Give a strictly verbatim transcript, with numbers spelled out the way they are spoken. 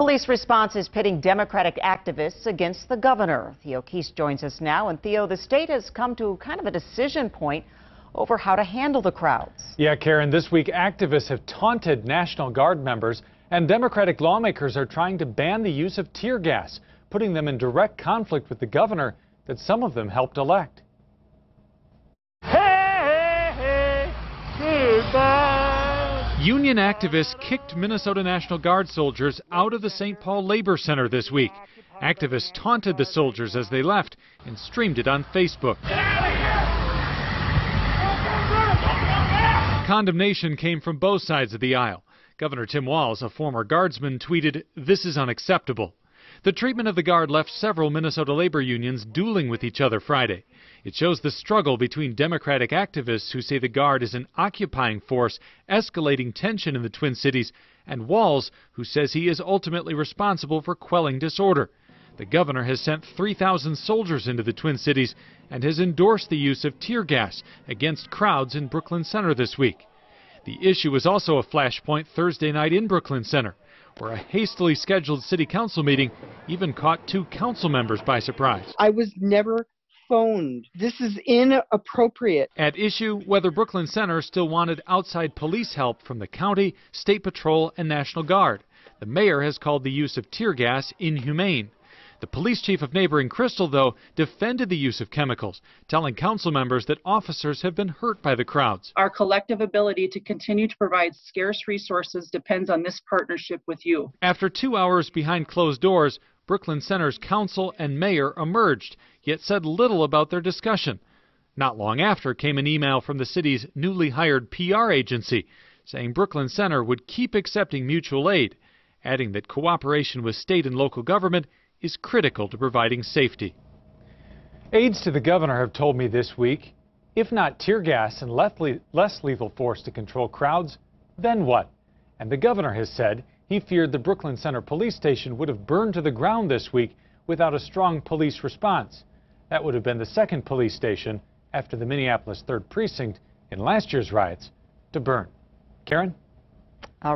Police response is pitting Democratic activists against the governor. Theo Keith joins us now. And Theo, the state has come to kind of a decision point over how to handle the crowds. Yeah, Karen, this week activists have taunted National Guard members, and Democratic lawmakers are trying to ban the use of tear gas, putting them in direct conflict with the governor that some of them helped elect. Hey, hey, hey, goodbye. Union activists kicked Minnesota National Guard soldiers out of the Saint Paul Labor Center this week. Activists taunted the soldiers as they left and streamed it on Facebook. Condemnation came from both sides of the aisle. Governor Tim Walz, a former guardsman, tweeted, "This is unacceptable." The treatment of the Guard left several Minnesota labor unions dueling with each other Friday. It shows the struggle between Democratic activists who say the Guard is an occupying force, escalating tension in the Twin Cities, and Walz, who says he is ultimately responsible for quelling disorder. The governor has sent three thousand soldiers into the Twin Cities and has endorsed the use of tear gas against crowds in Brooklyn Center this week. The issue was also a flashpoint Thursday night in Brooklyn Center, where a hastily scheduled city council meeting even caught two council members by surprise. I was never phoned. This is inappropriate. At issue, whether Brooklyn Center still wanted outside police help from the county, state patrol, and National Guard. The mayor has called the use of tear gas inhumane. The police chief of neighboring Crystal, though, defended the use of chemicals, telling council members that officers have been hurt by the crowds. Our collective ability to continue to provide scarce resources depends on this partnership with you. After two hours behind closed doors, Brooklyn Center's council and mayor emerged, yet said little about their discussion. Not long after came an email from the city's newly hired P R agency saying Brooklyn Center would keep accepting mutual aid, adding that cooperation with state and local government is critical to providing safety. Aides to the governor have told me this week, if not tear gas and less lethal force to control crowds, then what? And the governor has said he feared the Brooklyn Center police station would have burned to the ground this week without a strong police response. That would have been the second police station after the Minneapolis third precinct in last year's riots to burn. Karen?